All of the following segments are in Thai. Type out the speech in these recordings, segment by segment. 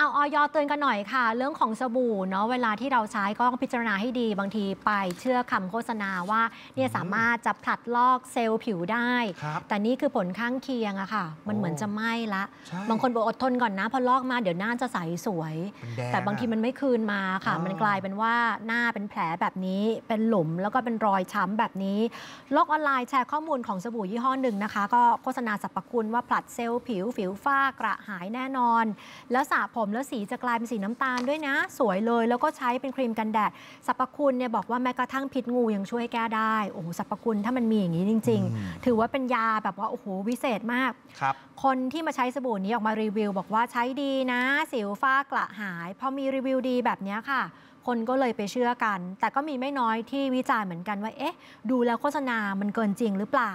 เอาอย.เตือนกันหน่อยค่ะเรื่องของสบู่เนาะเวลาที่เราใช้ก็ต้องพิจารณาให้ดีบางทีไปเชื่อคำโฆษณาว่าเนี่ยสามารถจะผลัดลอกเซลล์ผิวได้แต่นี่คือผลข้างเคียงอะค่ะมันเหมือนจะไหม้ละบางคนบอกอดทนก่อนนะพอลอกมาเดี๋ยวหน้าจะใสสวยแต่บางทีมันไม่คืนมาค่ะมันกลายเป็นว่าหน้าเป็นแผลแบบนี้เป็นหลุมแล้วก็เป็นรอยช้ำแบบนี้โลกออนไลน์แชร์ข้อมูลของสบู่ยี่ห้อหนึ่งนะคะก็โฆษณาสรรพคุณว่าผลัดเซลล์ผิวฝ้ากระหายแน่นอนแล้วสระผมแล้วสีจะกลายเป็นสีน้ำตาลด้วยนะสวยเลยแล้วก็ใช้เป็นครีมกันแดดสรรพคุณเนี่ยบอกว่าแม้กระทั่งพิษงูยังช่วยแก้ได้โอ้โหสรรพคุณถ้ามันมีอย่างนี้จริงๆถือว่าเป็นยาแบบว่าโอ้โหวิเศษมากครับคนที่มาใช้สบู่นี้ออกมารีวิวบอกว่าใช้ดีนะสิวฝ้ากระหายพอมีรีวิวดีแบบนี้ค่ะคนก็เลยไปเชื่อกันแต่ก็มีไม่น้อยที่วิจารณ์เหมือนกันว่าเอ๊ะดูแล้วโฆษณามันเกินจริงหรือเปล่า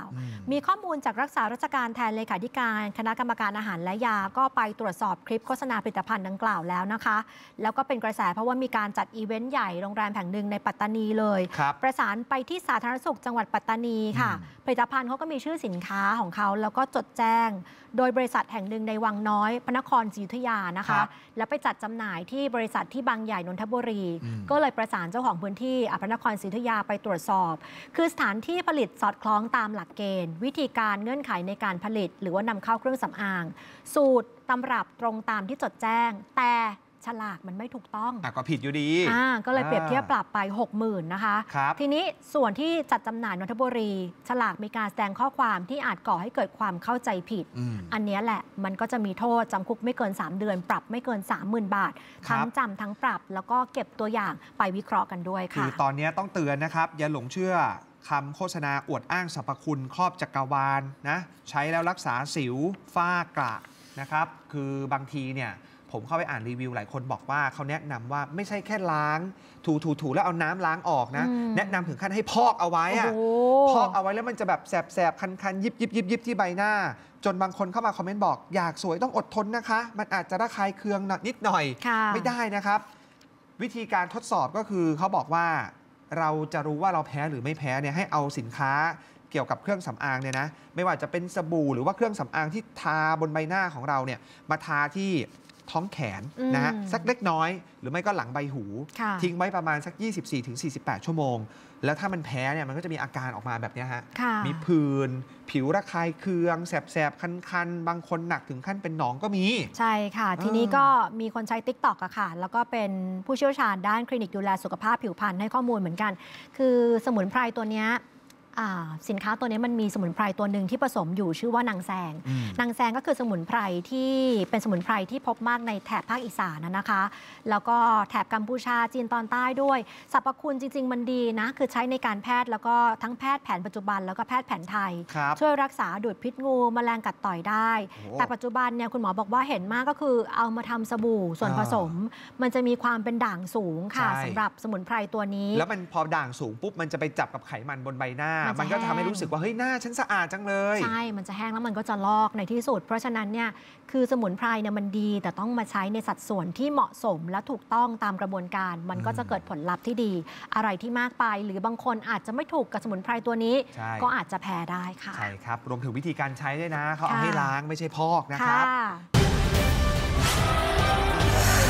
มีข้อมูลจากรักษาราชการแทนเลขาธิการคณะกรรมการอาหารและยาก็ไปตรวจสอบคลิปโฆษณาผลิตภัณฑ์ดังกล่าวแล้วนะคะแล้วก็เป็นกระแสเพราะว่ามีการจัดอีเวนต์ใหญ่โรงแรมแห่งหนึ่งในปัตตานีเลยประสานไปที่สาธารณสุขจังหวัดปัตตานีค่ะผลิตภัณฑ์เขาก็มีชื่อสินค้าของเขาแล้วก็จดแจ้งโดยบริษัทแห่งหนึ่งในวังน้อยพระนครศรีอยุธยานะคะแล้วไปจัดจำหน่ายที่บริษัทที่บางใหญ่นนทบุรีก็เลยประสานเจ้าของพื้นที่พระนครศรีอยุธยาไปตรวจสอบคือสถานที่ผลิตสอดคล้องตามหลักเกณฑ์วิธีการเงื่อนไขในการผลิตหรือว่านำเข้าเครื่องสำอางสูตรตำรับตรงตามที่จดแจ้งแต่ฉลากมันไม่ถูกต้องแต่ก็ผิดอยู่ดีก็เลยเปรียบเทียบปรับไป 60,000 นะคะทีนี้ส่วนที่จัดจำหน่ายนนทบุรีฉลากมีการแสดงข้อความที่อาจก่อให้เกิดความเข้าใจผิด อันนี้แหละมันก็จะมีโทษจำคุกไม่เกิน3เดือนปรับไม่เกิน 30,000 บาททั้งจำทั้งปรับแล้วก็เก็บตัวอย่างไปวิเคราะห์กันด้วยค่ะคือตอนนี้ต้องเตือนนะครับอย่าหลงเชื่อคำโฆษณาอวดอ้างสรรพคุณครอบจักรวาลนะใช้แล้วรักษาสิวฝ้ากระนะครับคือบางทีเนี่ยผมเข้าไปอ่านรีวิวหลายคนบอกว่าเขาแนะนำว่าไม่ใช่แค่ล้างถูๆแล้วเอาน้ำล้างออกนะแนะนำถึงขั้นให้พอกเอาไว้พอกเอาไว้แล้วมันจะแบบแสบๆคันๆยิบที่ใบหน้าจนบางคนเข้ามาคอมเมนต์บอกอยากสวยต้องอดทนนะคะมันอาจจะระคายเคืองนิดหน่อยไม่ได้นะครับวิธีการทดสอบก็คือเขาบอกว่าเราจะรู้ว่าเราแพ้หรือไม่แพ้เนี่ยให้เอาสินค้าเกี่ยวกับเครื่องสำอางเนี่ยนะไม่ว่าจะเป็นสบู่หรือว่าเครื่องสำอางที่ทาบนใบหน้าของเราเนี่ยมาทาที่ท้องแขนนะฮะสักเล็กน้อยหรือไม่ก็หลังใบหูทิ้งไว้ประมาณสัก 24-48 ชั่วโมงแล้วถ้ามันแพ้เนี่ยมันก็จะมีอาการออกมาแบบนี้ฮะมีผื่นผิวระคายเคืองแสบๆคันๆบางคนหนักถึงขั้นเป็นหนองก็มีใช่ค่ะทีนี้ก็มีคนใช้ TikTok อะค่ะแล้วก็เป็นผู้เชี่ยวชาญด้านคลินิกดูแลสุขภาพผิวพรรณให้ข้อมูลเหมือนกันคือสมุนไพรตัวนี้สินค้าตัวนี้มันมีสมุนไพรตัวหนึ่งที่ผสมอยู่ชื่อว่านางแซงก็คือสมุนไพรที่เป็นสมุนไพรที่พบมากในแถบภาคอีสานนะคะแล้วก็แถบกัมพูชาจีนตอนใต้ด้วยสรรพคุณจริงๆมันดีนะคือใช้ในการแพทย์แล้วก็ทั้งแพทย์แผนปัจจุบันแล้วก็แพทย์แผนไทยช่วยรักษาดูดพิษงูแมลงกัดต่อยได้แต่ปัจจุบันเนี่ยคุณหมอบอกว่าเห็นมากก็คือเอามาทำสบู่ส่วนผสมมันจะมีความเป็นด่างสูงค่ะสำหรับสมุนไพรตัวนี้แล้วมันพอด่างสูงปุ๊บมันจะไปจับกับไขมันบนใบหน้ามันก็ทำให้รู้สึกว่าเฮ้ยหน้าฉันสะอาดจังเลยใช่มันจะแห้งแล้วมันก็จะลอกในที่สุดเพราะฉะนั้นเนี่ยคือสมุนไพรเนี่ยมันดีแต่ต้องมาใช้ในสัดส่วนที่เหมาะสมและถูกต้องตามกระบวนการมันก็จะเกิดผลลัพธ์ที่ดีอะไรที่มากไปหรือบางคนอาจจะไม่ถูกกับสมุนไพรตัวนี้ก็อาจจะแพ้ได้ค่ะใช่ครับรวมถึงวิธีการใช้ด้วยนะเขาเอาให้ล้างไม่ใช่พอกนะครับ